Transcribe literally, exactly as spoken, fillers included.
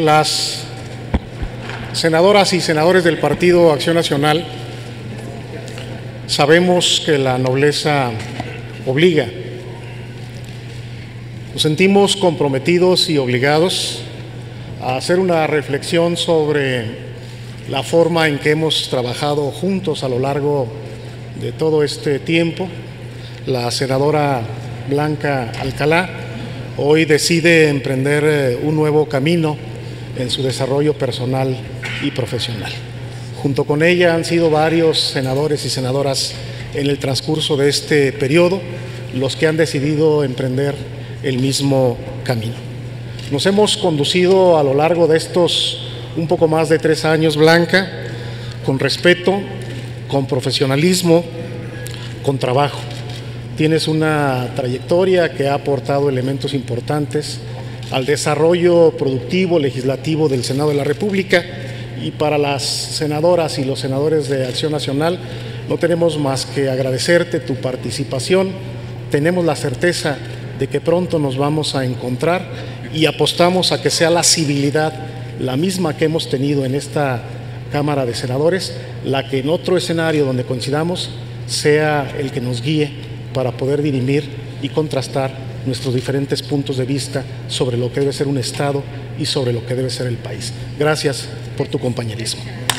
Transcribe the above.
las senadoras y senadores del Partido Acción Nacional sabemos que la nobleza obliga. Nos sentimos comprometidos y obligados a hacer una reflexión sobre la forma en que hemos trabajado juntos a lo largo de todo este tiempo. La senadora Blanca Alcalá hoy decide emprender un nuevo camino en su desarrollo personal y profesional. Junto con ella han sido varios senadores y senadoras en el transcurso de este periodo los que han decidido emprender el mismo camino. Nos hemos conducido a lo largo de estos un poco más de tres años, Blanca, con respeto, con profesionalismo, con trabajo. Tienes una trayectoria que ha aportado elementos importantes al desarrollo productivo legislativo del Senado de la República, y para las senadoras y los senadores de Acción Nacional no tenemos más que agradecerte tu participación. Tenemos la certeza de que pronto nos vamos a encontrar y apostamos a que sea la civilidad, la misma que hemos tenido en esta Cámara de Senadores, la que en otro escenario donde coincidamos sea el que nos guíe para poder dirimir y contrastar nuestros diferentes puntos de vista sobre lo que debe ser un Estado y sobre lo que debe ser el país. Gracias por tu compañerismo.